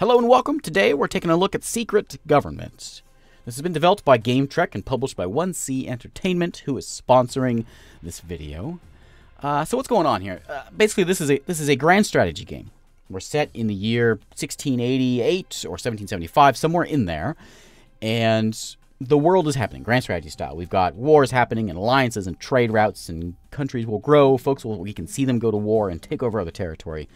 Hello and welcome. Today we're taking a look at Secret Government. This has been developed by Game Trek and published by 1C Entertainment, who is sponsoring this video. So what's going on here? Basically, this is a grand strategy game. We're set in the year 1688 or 1775, somewhere in there, and the world is happening, grand strategy style. We've got wars happening and alliances and trade routes, and countries will grow. We can see them go to war and take over other territory.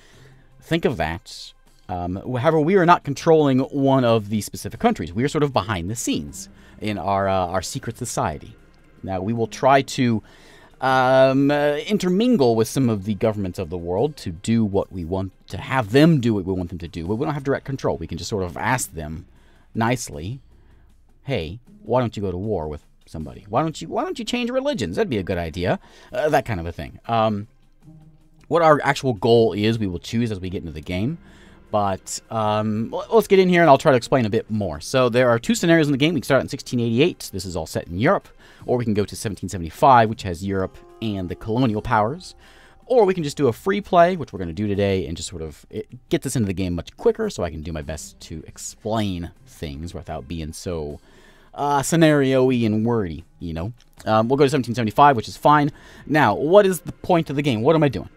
Think of that. However, we are not controlling one of the specific countries. We are sort of behind the scenes in our secret society. Now, we will try to intermingle with some of the governments of the world to do what we want, to have them do what we want them to do. But we don't have direct control. We can just sort of ask them nicely, hey, why don't you go to war with somebody? Why don't you change religions? That'd be a good idea. That kind of a thing. What our actual goal is, we will choose as we get into the game. But let's get in here and I'll try to explain a bit more. So there are two scenarios in the game. We can start in 1688. This is all set in Europe. Or we can go to 1775, which has Europe and the colonial powers. Or we can just do a free play, which we're going to do today, and just sort of get this into the game much quicker so I can do my best to explain things without being so scenario-y and wordy, you know. We'll go to 1775, which is fine. Now, what is the point of the game? What am I doing?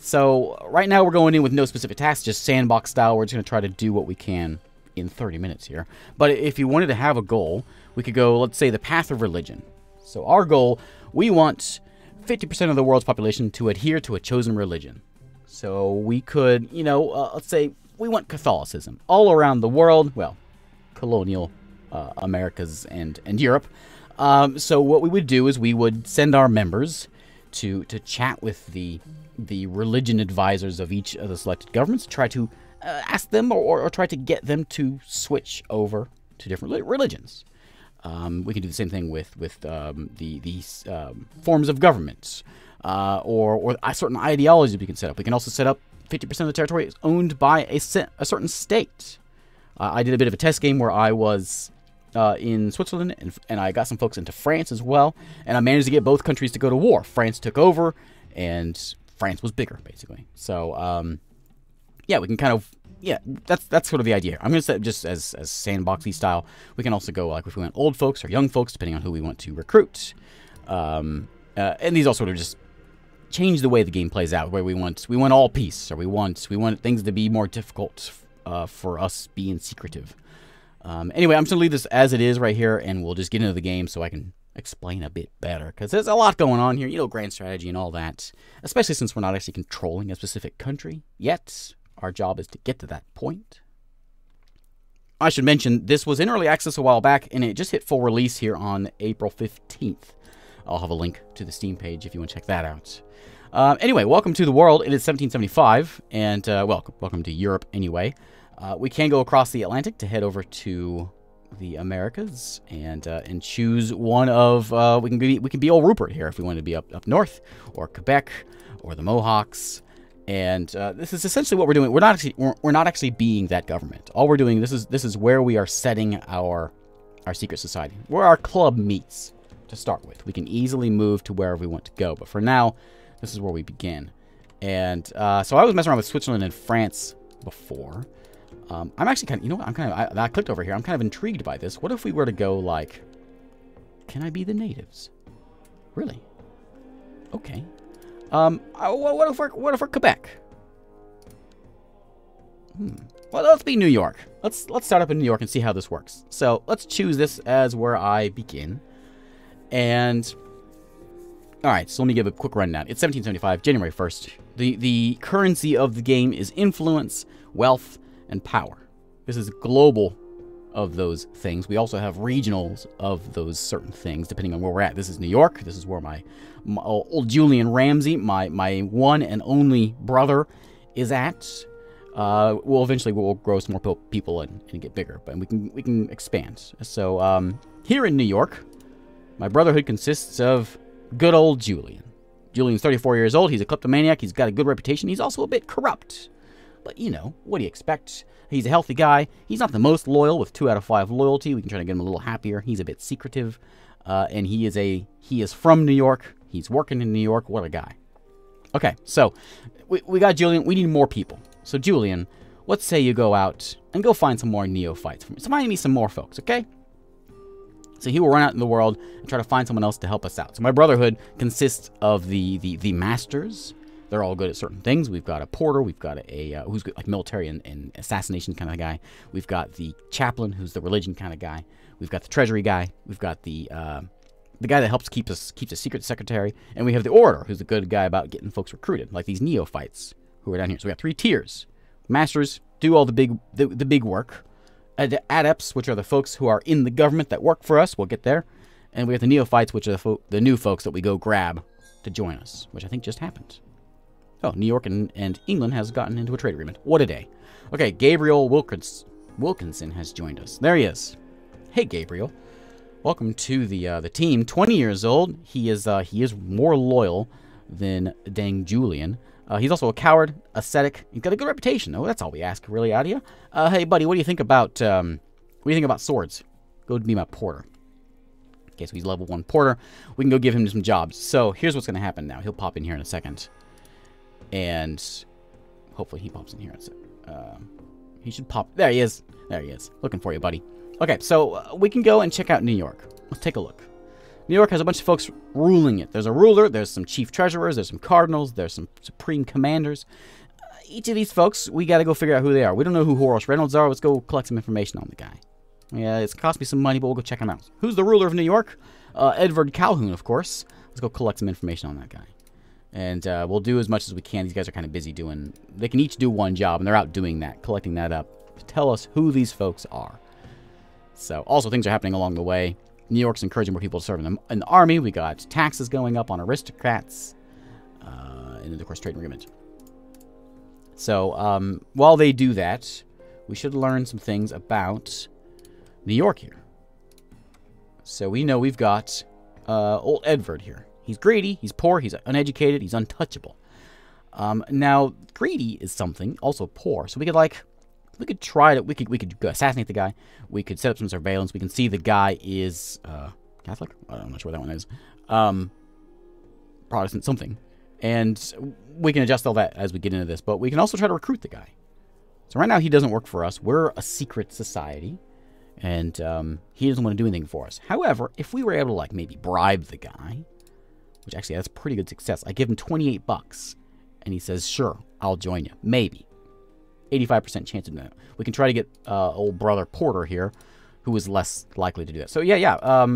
So right now we're going in with no specific tasks, just sandbox style. We're just going to try to do what we can in 30 minutes here. But if you wanted to have a goal, we could go, let's say, the path of religion. So our goal, we want 50% of the world's population to adhere to a chosen religion. So we could, you know, let's say we want Catholicism all around the world. Well, colonial Americas and Europe. So what we would do is we would send our members to chat with the religion advisors of each of the selected governments, try to ask them or try to get them to switch over to different religions. We can do the same thing with the forms of governments or certain ideologies we can set up. We can also set up 50% of the territory is owned by a certain state. I did a bit of a test game where I was in Switzerland, and I got some folks into France as well, and I managed to get both countries to go to war. France took over, and France was bigger, basically. So, yeah, we can kind of, yeah, that's sort of the idea. I'm going to set it just as sandboxy style. We can also go, like, if we want old folks or young folks, depending on who we want to recruit. And these all sort of just change the way the game plays out, where we want all peace, or we want things to be more difficult for us being secretive. Anyway, I'm just going to leave this as it is right here, and we'll just get into the game so I can explain a bit better, because there's a lot going on here, you know, grand strategy and all that, especially since we're not actually controlling a specific country yet. Our job is to get to that point. I should mention this was in early access a while back, and it just hit full release here on April 15th. I'll have a link to the Steam page if you want to check that out. Anyway, welcome to the world. It is 1775, and welcome to Europe anyway. We can go across the Atlantic to head over to the Americas and choose one of we can be old Rupert here if we want to be up north, or Quebec, or the Mohawks, and this is essentially what we're doing. We're not actually being that government. All we're doing, this is where we are setting our secret society, where our club meets to start with. We can easily move to wherever we want to go, but for now, this is where we begin. And so I was messing around with Switzerland and France before. I'm actually kind of, you know what, I clicked over here. I'm kind of intrigued by this. What if we were to go, like, can I be the natives? Really? Okay. What if we're Quebec? Well, let's be New York. Let's start up in New York and see how this works. So let's choose this as where I begin. And all right, so let me give a quick rundown. It's 1775, January 1st. The currency of the game is influence, wealth, and power. This is global of those things. We also have regionals of those certain things, depending on where we're at. This is New York. This is where my old Julian Ramsey, my one and only brother, is at. We'll eventually grow some more people and get bigger, but we can expand. So here in New York, my brotherhood consists of good old Julian. Julian's 34 years old. He's a kleptomaniac. He's got a good reputation. He's also a bit corrupt. But, you know, what do you expect? He's a healthy guy. He's not the most loyal, with 2 out of 5 loyalty. We can try to get him a little happier. He's a bit secretive. And he is from New York. He's working in New York. What a guy. Okay, so we got Julian. We need more people. So Julian What say you go out and go find some more neophytes for me? So find me some more folks, okay? So he will run out in the world and try to find someone else to help us out. So my brotherhood consists of the masters. They're all good at certain things. We've got a porter. We've got a who's good, like military and assassination kind of guy. We've got the chaplain, who's the religion kind of guy. We've got the treasury guy. We've got the guy that helps keeps a secret secretary. And we have the orator, who's a good guy about getting folks recruited, like these neophytes who are down here. So we got three tiers. Masters do all the big work. Adepts, which are the folks who are in the government that work for us. We'll get there. And we have the neophytes, which are the new folks that we go grab to join us, which I think just happened. Oh, New York and England has gotten into a trade agreement. What a day. Okay, Gabriel Wilkinson has joined us. There he is. Hey, Gabriel. Welcome to the team. 20 years old. He is more loyal than dang Julian. He's also a coward, ascetic. He's got a good reputation. Oh, that's all we ask really out of you. Hey, buddy, what do you think about swords? Go be my porter. Okay, so he's level 1 porter. We can go give him some jobs. So here's what's going to happen now. He'll pop in here in a second. And hopefully he pops in here. He should pop. There he is. There he is. Looking for you, buddy. Okay, so we can go and check out New York. Let's take a look. New York has a bunch of folks ruling it. There's a ruler. There's some chief treasurers. There's some cardinals. There's some supreme commanders. Each of these folks, we got to go figure out who they are. We don't know who Horace Reynolds are. Let's go collect some information on the guy. Yeah, it's cost me some money, but we'll go check him out. Who's the ruler of New York? Edward Calhoun, of course. Let's go collect some information on that guy. And we'll do as much as we can. These guys are kind of busy doing... They can each do one job, and they're out doing that, collecting that up. Tell us who these folks are. So, also, things are happening along the way. New York's encouraging more people to serve in the army. We got taxes going up on aristocrats. And then, of course, trade agreement. So, while they do that, we should learn some things about New York here. So, we know we've got old Edward here. He's greedy, he's poor, he's uneducated, he's untouchable. Now, greedy is something, also poor. So we could, like, we could assassinate the guy. We could set up some surveillance. We can see the guy is Catholic? I'm not sure what that one is. Protestant, something. And we can adjust all that as we get into this. But we can also try to recruit the guy. So right now he doesn't work for us. We're a secret society. And he doesn't want to do anything for us. However, if we were able to, like, maybe bribe the guy... Which actually, that's pretty good success. I give him 28 bucks, and he says, sure, I'll join you. Maybe. 85% chance of doing that. We can try to get old brother Porter here, who is less likely to do that. So, yeah.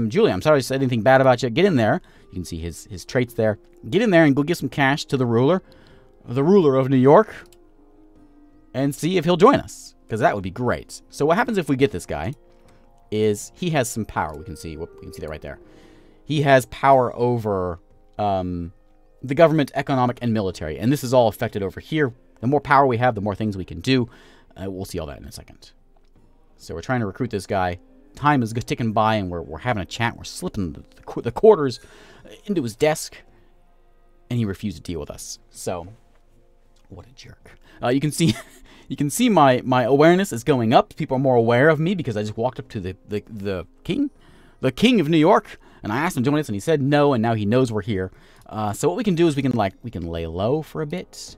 Julia, I'm sorry I said anything bad about you. Get in there. You can see his traits there. Get in there and go give some cash to the ruler of New York, and see if he'll join us, because that would be great. So what happens if we get this guy is he has some power. We can see that right there. He has power over... the government, economic, and military. And this is all affected over here. The more power we have, the more things we can do. We'll see all that in a second. So we're trying to recruit this guy. Time is ticking by, and we're having a chat. We're slipping the quarters into his desk, and he refused to deal with us. So, what a jerk. You can see my awareness is going up. People are more aware of me because I just walked up to the king. The king of New York. And I asked him to join us, and he said no, and now he knows we're here. So what we can do is we can lay low for a bit.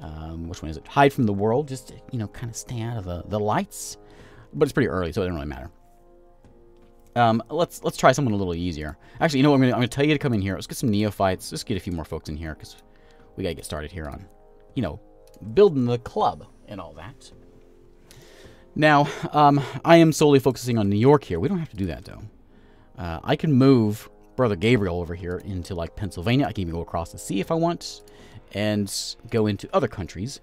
Which one is it? Hide from the world, just to, you know, kind of stay out of the lights. But it's pretty early, so it doesn't really matter. Let's try someone a little easier. Actually, you know what? I'm gonna tell you to come in here. Let's get some neophytes. Let's get a few more folks in here because we gotta get started here on, you know, building the club and all that. Now, I am solely focusing on New York here. We don't have to do that though. I can move Brother Gabriel over here into, like, Pennsylvania. I can even go across the sea if I want and go into other countries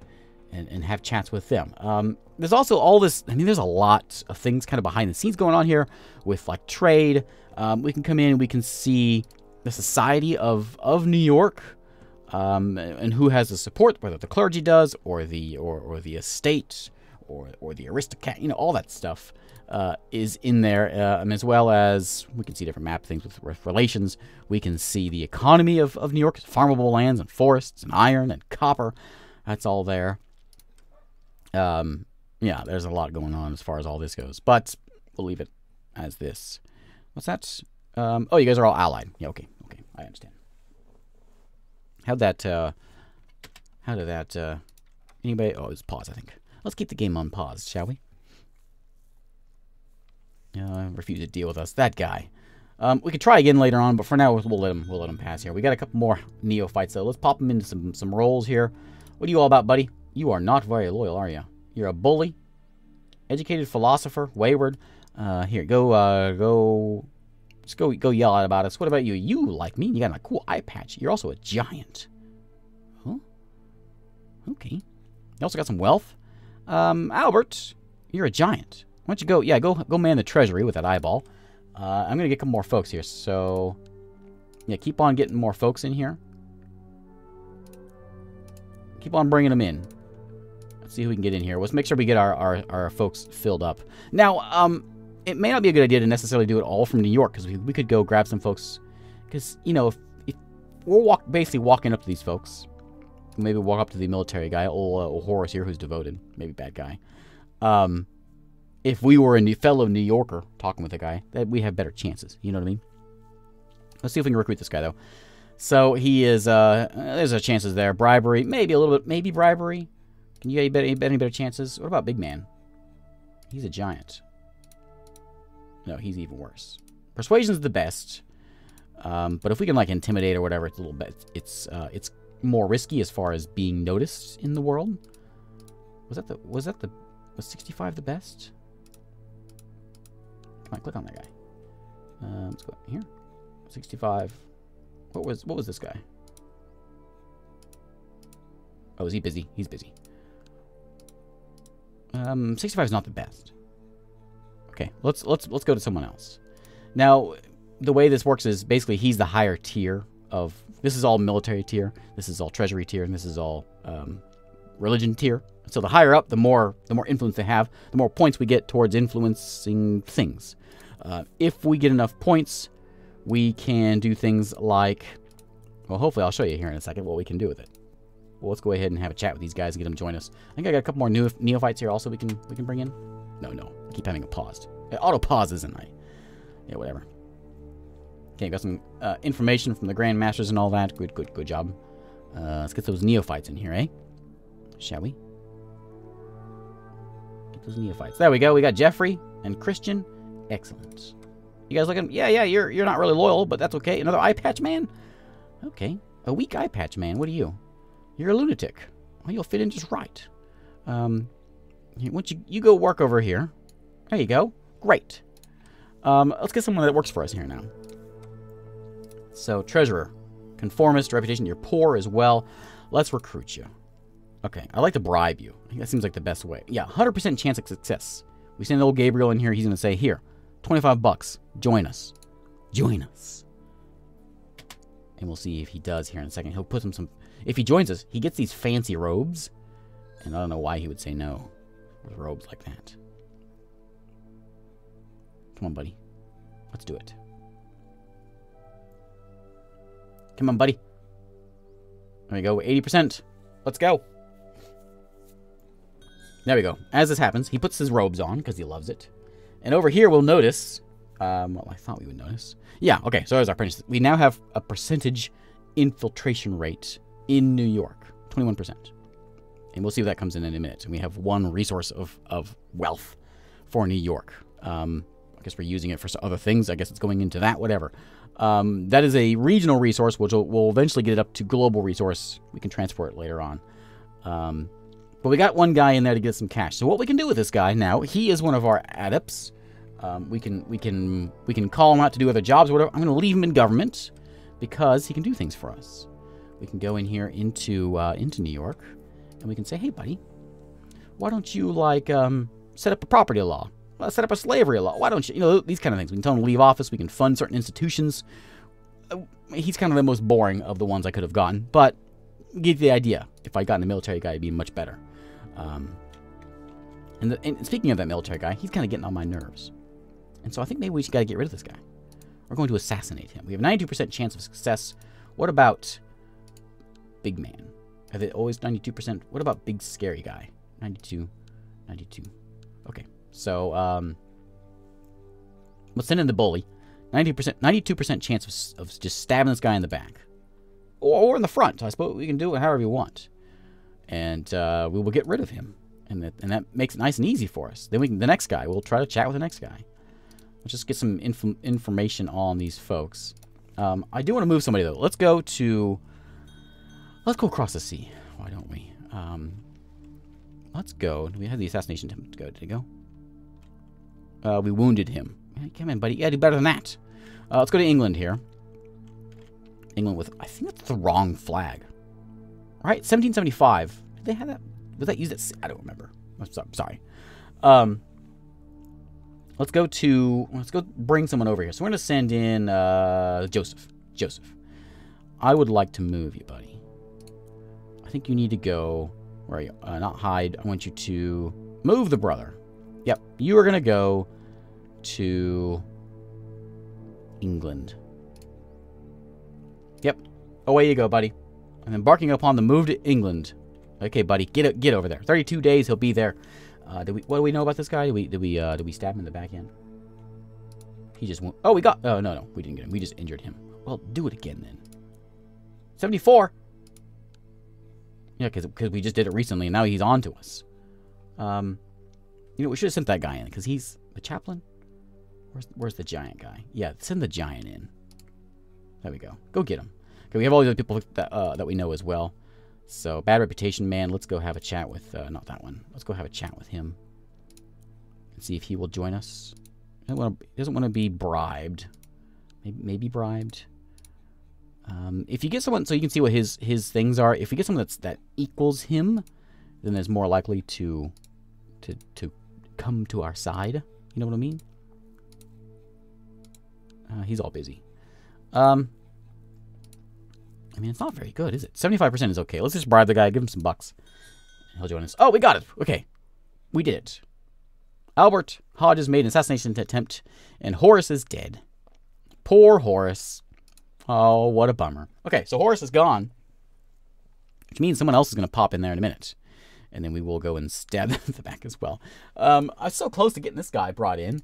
and have chats with them. There's also all this... I mean, there's a lot of things kind of behind the scenes going on here with, like, trade. We can come in and we can see the society of New York and who has the support, whether the clergy does or the estate or the aristocrat, you know, all that stuff. Is in there, and as well as we can see different map things with relations. We can see the economy of New York, farmable lands and forests and iron and copper. That's all there. Yeah, there's a lot going on as far as all this goes, but we'll leave it as this. What's that? Oh, you guys are all allied. Yeah, okay, I understand. How did that, anybody, oh, it was pause, I think. Let's keep the game on pause, shall we? Refuse to deal with us. That guy. We could try again later on, but for now we'll let him pass here. We got a couple more neophytes though. Let's pop him into some roles here. What are you all about, buddy? You are not very loyal, are you? You're a bully, educated philosopher, wayward. Here, go yell out about us. What about you? You like me? You got a cool eye patch. You're also a giant. Huh? Okay. You also got some wealth. Albert, you're a giant. Why don't you go? Yeah, go man the treasury with that eyeball. I'm going to get some more folks here, so... Yeah, keep on getting more folks in here. Keep on bringing them in. Let's see who we can get in here. Let's make sure we get our folks filled up. Now, it may not be a good idea to necessarily do it all from New York, because we could go grab some folks. Because, you know, if we're basically walking up to these folks. Maybe walk up to the military guy, old Horace here, who's devoted. Maybe bad guy. If we were a fellow New Yorker talking with a guy, that we have better chances. You know what I mean? Let's see if we can recruit this guy, though. So he is, there's a chances there. Bribery, maybe a little bit, maybe bribery. Can you get any better chances? What about big man? He's a giant. No, he's even worse. Persuasion's the best. But if we can, like, intimidate or whatever, it's a little bit, it's more risky as far as being noticed in the world. Was 65 the best? Come on, click on that guy. Let's go here. 65. What was this guy? Oh, is he busy? He's busy. 65 is not the best. Okay, let's go to someone else. Now, the way this works is basically he's the higher tier of. This is all military tier. This is all treasury tier, and this is all religion tier. So the higher up, the more influence they have, the more points we get towards influencing things. If we get enough points, we can do things like, well, hopefully I'll show you here in a second what we can do with it. Well, let's go ahead and have a chat with these guys and get them to join us. I think I got a couple more new neophytes here also we can bring in. No, I keep having it paused. It auto pauses, isn't it? Yeah, whatever. Okay, got some information from the Grand Masters and all that. Good job. Let's get those neophytes in here, eh? Shall we? Those neophytes. There we go. We got Jeffrey and Christian. Excellent. You guys looking? Yeah. You're not really loyal, but that's okay. Another eye patch man. Okay. A weak eye patch man. What are you? You're a lunatic. Well, you'll fit in just right. Once you go work over here. There you go. Great. Let's get someone that works for us here now. So treasurer, conformist, reputation. You're poor as well. Let's recruit you. Okay, I like to bribe you. I think that seems like the best way. Yeah, 100% chance of success. We send old Gabriel in here. He's going to say, here, 25 bucks. Join us. Join us. And we'll see if he does here in a second. He'll put him some... If he joins us, he gets these fancy robes. And I don't know why he would say no with robes like that. Come on, buddy. Let's do it. Come on, buddy. There we go. 80%. Let's go. There we go. As this happens, he puts his robes on because he loves it. And over here, we'll notice... well, I thought we would notice. Yeah, okay, so there's our apprentice. We now have a percentage infiltration rate in New York. 21%. And we'll see if that comes in a minute. And we have one resource of wealth for New York. I guess we're using it for other things. I guess it's going into that, whatever. That is a regional resource, which we'll eventually get it up to global resource. We can transfer it later on. But we got one guy in there to get some cash. So what we can do with this guy now, he is one of our adepts. We can call him out to do other jobs or whatever. I'm going to leave him in government because he can do things for us. We can go in here into New York and we can say, hey, buddy, why don't you like set up a property law? Well, set up a slavery law. Why don't you? You know, these kind of things. We can tell him to leave office. We can fund certain institutions. He's kind of the most boring of the ones I could have gotten, but give you the idea. If I got in the military guy, it'd be much better. And speaking of that military guy, he's kind of getting on my nerves. And so I think maybe we just got to get rid of this guy. We're going to assassinate him. We have 92% chance of success. What about big man? Have they always 92%? What about big scary guy? 92. Okay. So, let's send in the bully. 92% chance of just stabbing this guy in the back. Or in the front. I suppose we can do it however you want. And we will get rid of him. And that makes it nice and easy for us. Then we can, the next guy, we'll try to chat with the next guy. Let's just get some information on these folks. I do want to move somebody though. Let's go across the sea. Why don't we? Let's go. Do we have the assassination attempt to go? Did it go? We wounded him. Come in, buddy. You gotta do better than that. Let's go to England here. England with, I think that's the wrong flag. All right, 1775. Did they have that? Was that used at? I don't remember. I'm sorry. Let's go bring someone over here. So we're gonna send in Joseph. Joseph, I would like to move you, buddy. I think you need to go. Where are you? Not hide. I want you to move the brother. Yep, you are gonna go to England. Yep, away you go, buddy. I'm embarking upon the move to England. Okay, buddy, get over there. 32 days, he'll be there. What do we know about this guy? Did we stab him in the back end? He just won't. Oh, we got. Oh no, we didn't get him. We just injured him. Well, do it again then. 74. Yeah, because we just did it recently, and now he's on to us. You know, we should have sent that guy in because he's the chaplain. Where's the giant guy? Yeah, send the giant in. There we go. Go get him. Okay, we have all these other people that we know as well. So, bad reputation, man. Let's go have a chat with... not that one. Let's go have a chat with him. And see if he will join us. He doesn't want to be bribed. Maybe bribed. If you get someone... So, you can see what his things are. If you get someone that equals him, then there's more likely to come to our side. You know what I mean? He's all busy. I mean, it's not very good, is it? 75% is okay. Let's just bribe the guy, give him some bucks. He'll join us. Oh, we got it. Okay. We did it. Albert Hodges made an assassination attempt, and Horace is dead. Poor Horace. Oh, what a bummer. Okay, so Horace is gone, which means someone else is going to pop in there in a minute. And then we will go and stab them in the back as well. I was so close to getting this guy brought in.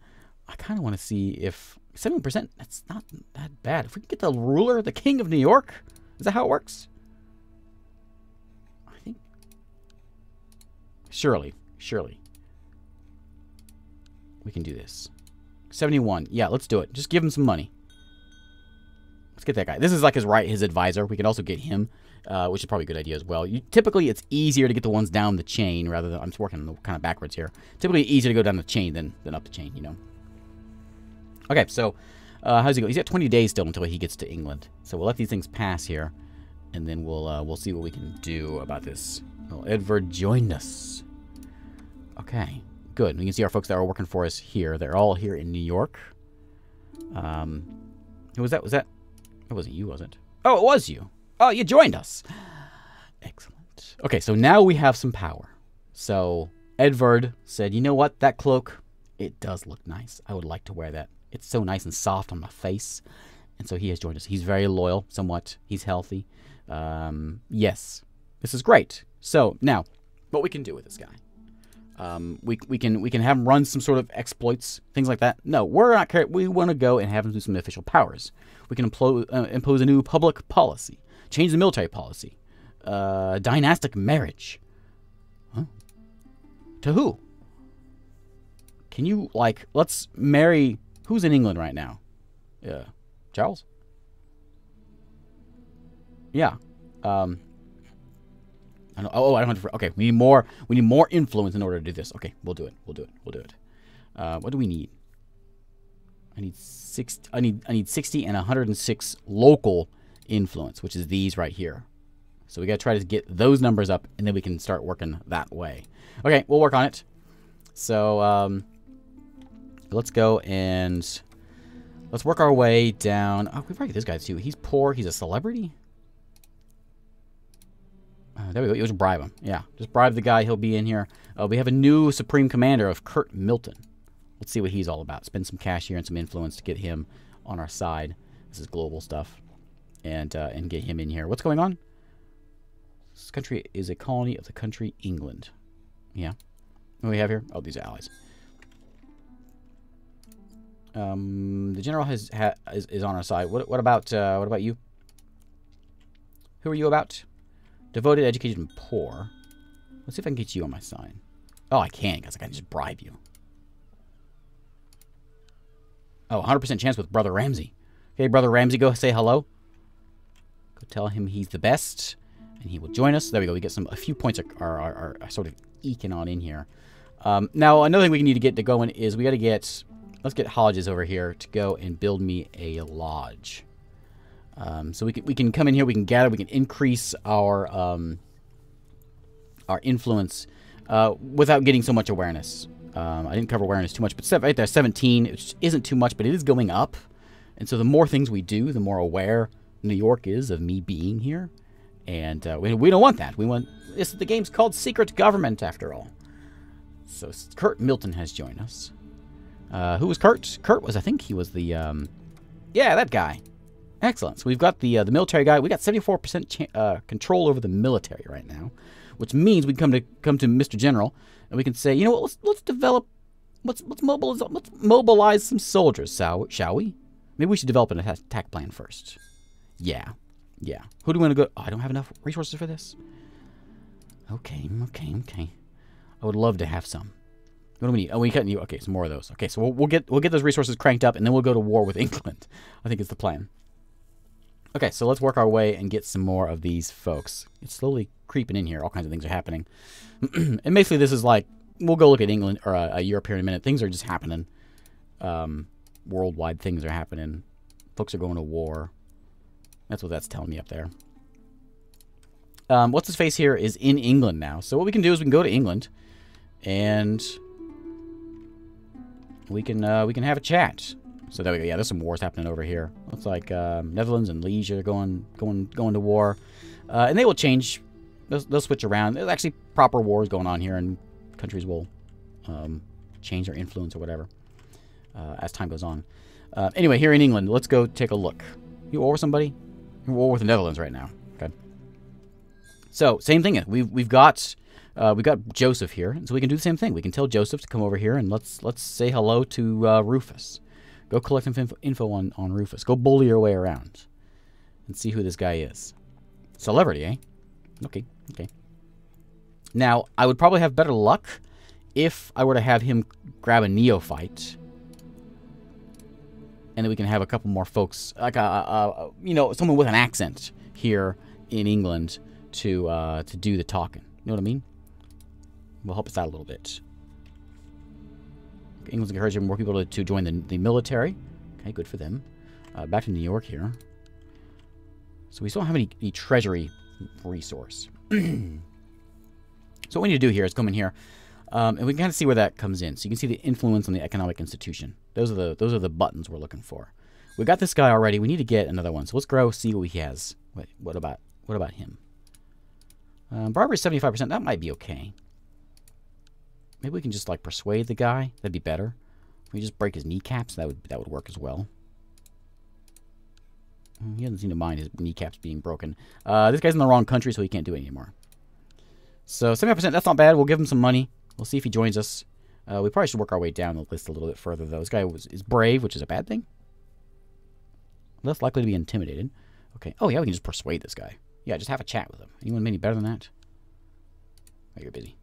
I kind of want to see if... 7%, that's not that bad. If we can get the ruler, the king of New York... Is that how it works? I think. Surely. Surely. We can do this. 71. Yeah, let's do it. Just give him some money. Let's get that guy. This is like his advisor. We can also get him, which is probably a good idea as well. Typically, it's easier to get the ones down the chain rather than... I'm just working kind of backwards here. Typically, easier to go down the chain than up the chain, you know? Okay, so... how's he go? He's got 20 days still until he gets to England. So we'll let these things pass here, and then we'll see what we can do about this. Well, Edward joined us. Okay, good. We can see our folks that are working for us here. They're all here in New York. Who was that? It wasn't you, was it? Oh, it was you. Oh, you joined us. Excellent. Okay, so now we have some power. So Edward said, "You know what? That cloak, it does look nice. I would like to wear that. It's so nice and soft on my face." And so he has joined us. He's very loyal, somewhat. He's healthy. Yes, this is great. So now, what we can do with this guy? We can have him run some sort of exploits, things like that. No, we're not. We want to go and have him do some official powers. We can impose a new public policy, change the military policy, dynastic marriage. Huh? To who? Can you like? Let's marry. Who's in England right now? Yeah. Charles? Yeah. I don't, oh, I don't have to... Okay, we need more influence in order to do this. Okay, we'll do it. What do we need? I need 60 and 106 local influence, which is these right here. So we got to try to get those numbers up, and then we can start working that way. Okay, we'll work on it. So, let's go and let's work our way down. Oh, we probably get this guy too. He's poor. He's a celebrity. There we go. You just bribe him. Yeah, just bribe the guy. He'll be in here. We have a new Supreme Commander of Kurt Milton. Let's see what he's all about. Spend some cash here and some influence to get him on our side. This is global stuff, and get him in here. What's going on? This country is a colony of the country England. Yeah. What do we have here? Oh, these are allies. The general is on our side. What about you? Who are you about? Devoted, educated, and poor. Let's see if I can get you on my side. Oh, I can, because I can just bribe you. Oh, 100% chance with Brother Ramsey. Okay, Brother Ramsey, go say hello. Go tell him he's the best, and he will join us. There we go. We get some, a few points are sort of eking on in here. Now, another thing we need to get to going is we got to get... Let's get Hodges over here to go and build me a lodge. So we can come in here, we can gather, we can increase our influence without getting so much awareness. I didn't cover awareness too much, but right there, 17, which isn't too much, but it is going up. And so the more things we do, the more aware New York is of me being here. And we don't want that. We want this. The game's called Secret Government, after all. So Kurt Milton has joined us. Who was Kurt? Kurt was, I think he was the, yeah, that guy. Excellent. So we've got the military guy. We got 74% control over the military right now, which means we come to Mr. General and we can say, you know what? Let's develop. Let's mobilize some soldiers. Shall we? Maybe we should develop an attack plan first. Yeah, yeah. Who do we want to go? Oh, I don't have enough resources for this. Okay. I would love to have some. What do we need? Oh, we got new. Okay, some more of those. Okay, so we'll get those resources cranked up, and then we'll go to war with England. I think it's the plan. Okay, so let's work our way and get some more of these folks. It's slowly creeping in here. All kinds of things are happening, and basically this is like we'll go look at England or Europe here in a minute. Things are just happening. Worldwide things are happening. Folks are going to war. That's what that's telling me up there. What's his face here is in England now. So what we can do is we can go to England, and we can have a chat. So there we go. Yeah, there's some wars happening over here. Looks like Netherlands and Liege are going to war, and they will change. They'll switch around. There's actually proper wars going on here, and countries will change their influence or whatever as time goes on. Anyway, here in England, let's go take a look. You war with somebody? You war with the Netherlands right now. Okay. So same thing. We've got Joseph here, so we can do the same thing. We can tell Joseph to come over here and let's say hello to Rufus. Go collect some info on Rufus. Go bully your way around and see who this guy is. Celebrity, eh? Okay, okay. Now, I would probably have better luck if I were to have him grab a neophyte, and then we can have a couple more folks, like someone with an accent here in England to do the talking. You know what I mean? Will help us out a little bit. England's encouraging more people to join the military. Okay, good for them. Back to New York here. So we still don't have any treasury resource. So what we need to do here is come in here, and we can kind of see where that comes in. So you can see the influence on the economic institution. Those are the buttons we're looking for. We got this guy already. We need to get another one. So let's go see what he has. Wait, what about him? Bribery 75%. That might be okay. Maybe we can just like persuade the guy. That'd be better. If we just break his kneecaps. That would work as well. He doesn't seem to mind his kneecaps being broken. This guy's in the wrong country, so he can't do it anymore. So 75%. That's not bad. We'll give him some money. We'll see if he joins us. We probably should work our way down the list a little bit further, though. This guy is brave, which is a bad thing. Less likely to be intimidated. Okay. Oh yeah, we can just persuade this guy. Yeah, just have a chat with him. Anyone any better than that? Oh, you're busy.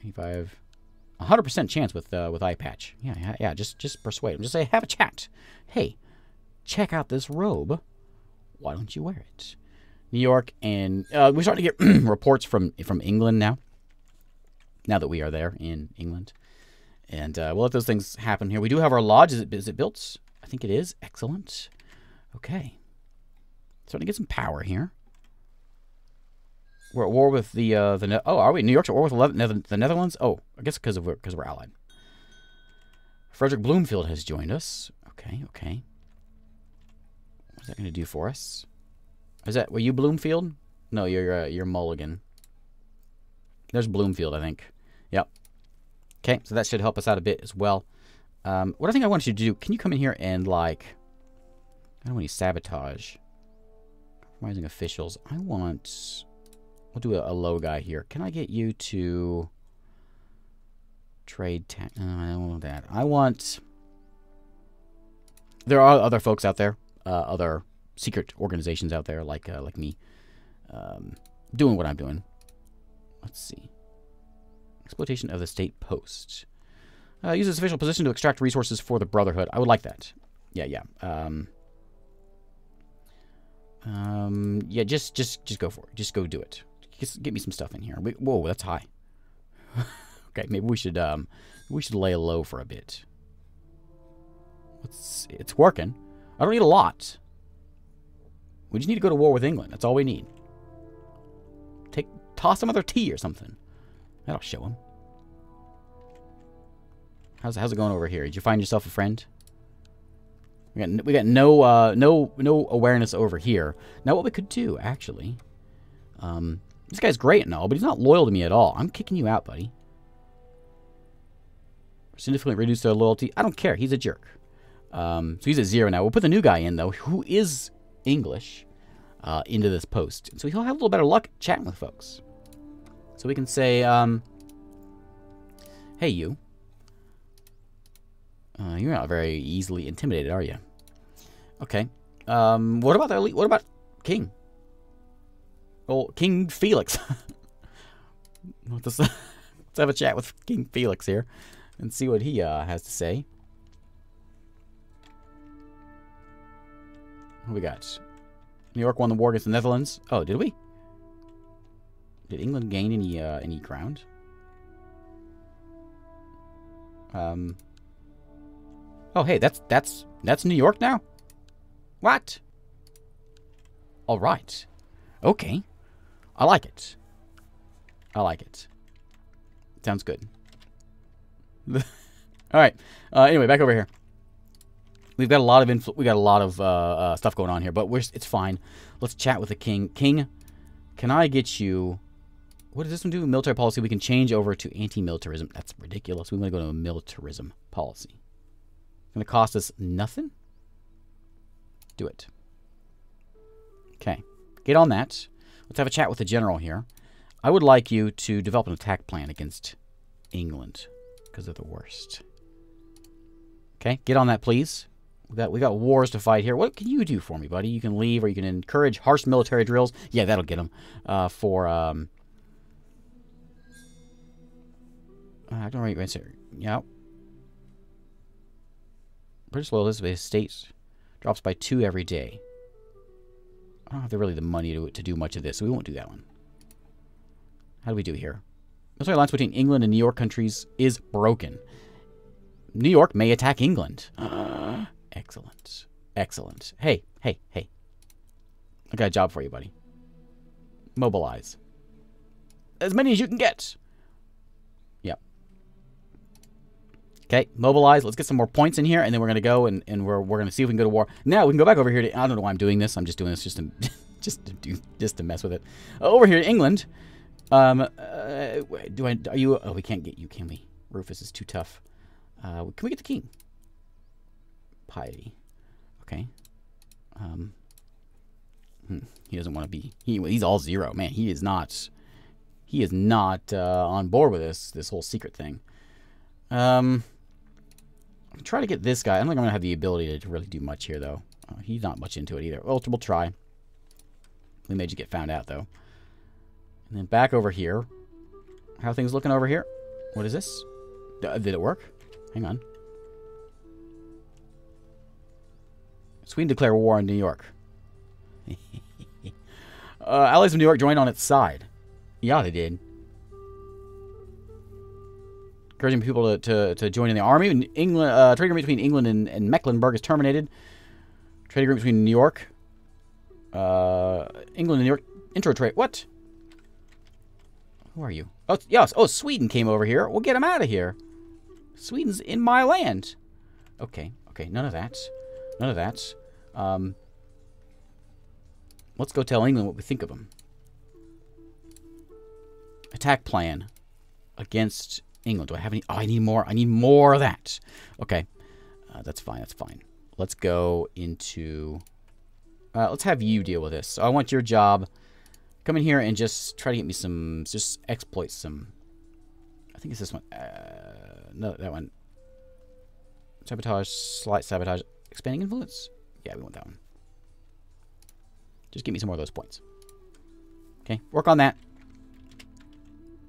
85, 100% chance with eye patch. Yeah. Just persuade him. Just say, have a chat. Hey, check out this robe. Why don't you wear it? New York, and we're starting to get reports from England now. Now that we are there in England, and we'll let those things happen here. We do have our lodge. Is it built? I think it is. Excellent. Okay. Starting to get some power here. We're at war with oh, are we? New York's at war with the Netherlands? Oh, I guess because we're allied. Frederick Bloomfield has joined us. Okay. What's that going to do for us? Were you Bloomfield? No, you're Mulligan. There's Bloomfield, I think. Yep. Okay, so that should help us out a bit as well. What I think I want you to do, can you come in here and like, I don't want any sabotage. Compromising officials. I want... We'll do a low guy here. Can I get you to trade? No, I don't want that. I want... There are other folks out there, other secret organizations out there like me, doing what I'm doing. Let's see. Exploitation of the state post. Use his official position to extract resources for the Brotherhood. I would like that. Yeah, yeah. Yeah, just go for it. Just go do it. Just get me some stuff in here. Whoa, that's high. Okay, maybe we should lay low for a bit. It's working. I don't need a lot. We just need to go to war with England. That's all we need. Toss another tea or something. That'll show him. How's it going over here? Did you find yourself a friend? We got no awareness over here. Now what we could do actually, this guy's great and all, but he's not loyal to me at all. I'm kicking you out, buddy. Significantly reduce their loyalty. I don't care. He's a jerk. So he's at 0 now. We'll put the new guy in though, who is English, into this post, so he'll have a little better luck chatting with folks. So we can say, "Hey, you. You're not very easily intimidated, are you? Okay. What about the elite? What about King? Oh, King Felix. Let's have a chat with King Felix here and see what he has to say. What we got? New York won the war against the Netherlands. Oh, did we? Did England gain any ground? Oh, hey, that's New York now? What? All right. Okay. I like it. I like it. Sounds good. All right. Anyway, back over here. We've got a lot of stuff going on here, but it's fine. Let's chat with the king. King, can I get you? What does this one do? Military policy. We can change over to anti-militarism. That's ridiculous. We want to go to a militarism policy. It's going to cost us nothing. Do it. Okay. Get on that. Let's have a chat with the general here. I would like you to develop an attack plan against England because they're the worst. Okay. Get on that, please. We got wars to fight here. What can you do for me, buddy? You can leave, or you can encourage harsh military drills. Yeah, that'll get them. I don't really answer. Yeah. British loyalty to the states drops by 2 every day. I don't have really the money to do much of this, so we won't do that one. How do we do here? Military alliance between England and New York countries is broken. New York may attack England. Excellent. Excellent. Hey, hey, hey. I got a job for you, buddy. Mobilize. As many as you can get. Yep. Okay, mobilize. Let's get some more points in here, and then we're going to go, and we're going to see if we can go to war. Now, we can go back over here to... I don't know why I'm doing this. I'm just doing this just to, just to mess with it. Over here to England. Are you... Oh, we can't get you, can we? Rufus is too tough. Can we get the king? Piety. Okay. He doesn't want to be... He's all 0. Man, he is not... He is not on board with this whole secret thing. I'm going to try to get this guy. I don't think I'm going to have the ability to really do much here, though. He's not much into it either. Well, we'll try. We may just get found out, though. And then back over here. How are things looking over here? What is this? Did it work? Hang on. Sweden declare war on New York. Allies of New York joined on its side. Yeah, they did. Encouraging people to join in the army. Trade agreement between England and Mecklenburg is terminated. Trade agreement between New York. England and New York. Intro trade. What? Who are you? Oh, yes. Oh, Sweden came over here. We'll get him out of here. Sweden's in my land. Okay. Okay. None of that. None of that. Let's go tell England what we think of them. Attack plan against England. Do I have any? Oh, I need more. I need more of that. Okay. That's fine. That's fine. Let's go into... let's have you deal with this. So I want your job. Come in here and just try to get me some... Just exploit some... I think it's this one. No, that one. Sabotage, slight sabotage, expanding influence. Yeah, we want that one. Just give me some more of those points. Okay, work on that.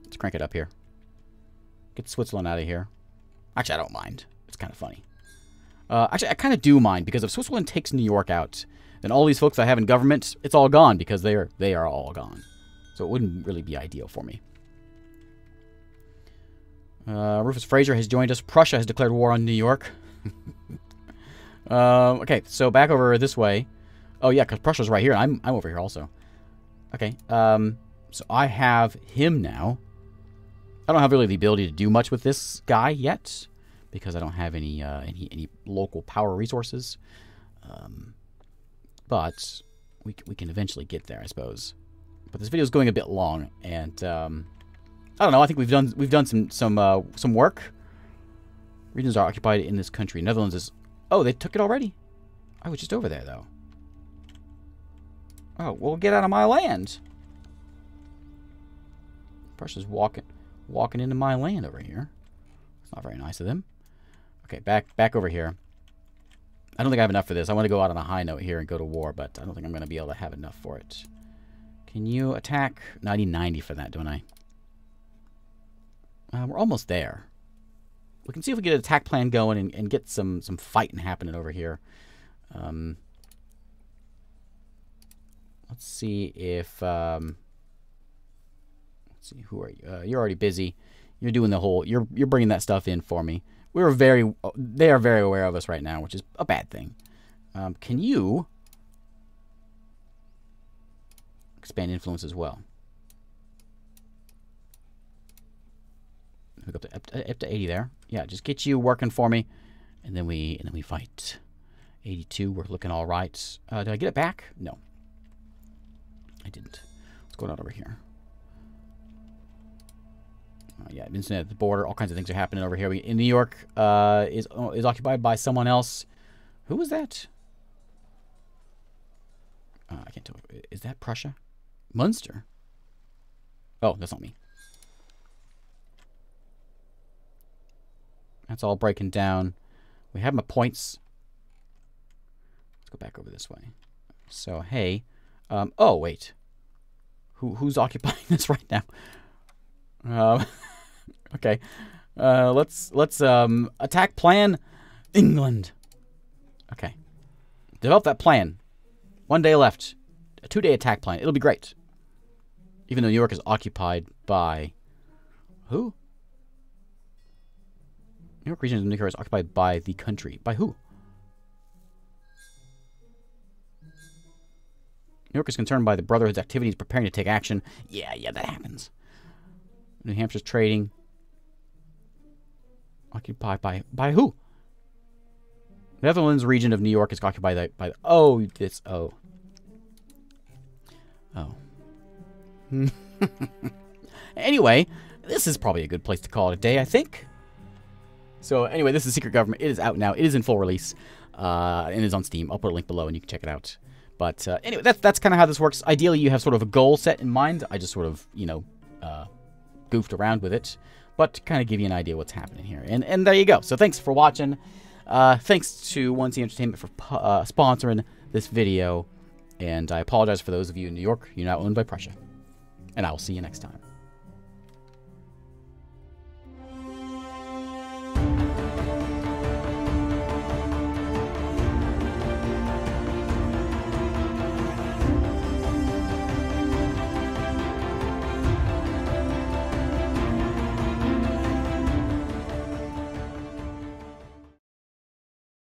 Let's crank it up here. Get Switzerland out of here. Actually, I don't mind. It's kind of funny. Actually, I kind of do mind, because if Switzerland takes New York out, then all these folks I have in government, it's all gone, because they are all gone. So it wouldn't really be ideal for me. Rufus Fraser has joined us. Prussia has declared war on New York. Okay, so back over this way. Oh, yeah, because Prussia's right here. I'm over here also. Okay, so I have him now. I don't have really the ability to do much with this guy yet, because I don't have any local power resources. But we can eventually get there, I suppose. But this video is going a bit long, and I don't know. I think we've done some work. Regions are occupied in this country. Netherlands is. Oh, they took it already. I was just over there though. Oh, well, get out of my land. Prussia's walking into my land over here. It's not very nice of them. Okay, back over here. I don't think I have enough for this. I want to go out on a high note here and go to war, but I don't think I'm going to be able to have enough for it. Can you attack? No, I need 90 for that, don't I? We're almost there. We can see if we get an attack plan going and get some fighting happening over here. Let's see if... let's see, who are you? You're already busy. You're doing the whole... You're bringing that stuff in for me. They are very aware of us right now, which is a bad thing. Can you... expand influence as well? Hook up to 80 there. Yeah, just get you working for me, and then we fight. 82, we're looking all right. Did I get it back? No, I didn't. What's going on over here? Yeah, incident at the border. All kinds of things are happening over here. In New York is occupied by someone else. Who was that? I can't tell. Is that Prussia? Munster? Oh, that's not me. That's all breaking down. We have my points. Let's go back over this way. So, hey. Oh, wait. Who's occupying this right now? Okay. Let's attack plan England. Okay. Develop that plan. 1 day left. A 2-day attack plan. It'll be great. Even though New York is occupied by... who? New York region of New York is occupied by the country. By who? New York is concerned by the Brotherhood's activities, preparing to take action. Yeah, that happens. New Hampshire's trading. Occupied by who? The Netherlands region of New York is occupied by the oh, it's oh. Oh. Anyway, this is probably a good place to call it a day, I think. So anyway, this is Secret Government. It is out now. It is in full release, and is on Steam. I'll put a link below, and you can check it out. But anyway, that's kind of how this works. Ideally, you have sort of a goal set in mind. I just sort of, you know, goofed around with it, but to kind of give you an idea what's happening here. And there you go. So thanks for watching. Thanks to 1C Entertainment for sponsoring this video. And I apologize for those of you in New York. You're now owned by Prussia. And I will see you next time.